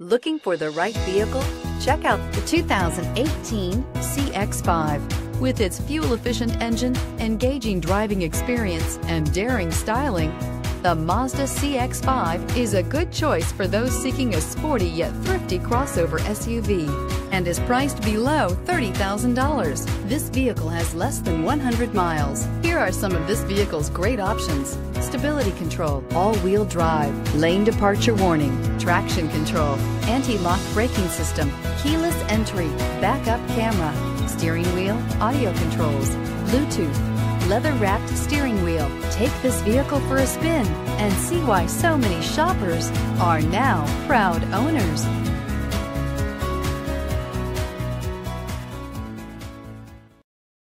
Looking for the right vehicle? Check out the 2018 CX-5. With its fuel-efficient engine, engaging driving experience, and daring styling, the Mazda CX-5 is a good choice for those seeking a sporty yet thrifty crossover SUV and is priced below $30,000. This vehicle has less than 100 miles. Here are some of this vehicle's great options: stability control, all-wheel drive, lane departure warning, traction control, anti-lock braking system, keyless entry, backup camera, steering wheel audio controls, Bluetooth, leather-wrapped steering wheel. Take this vehicle for a spin and see why so many shoppers are now proud owners.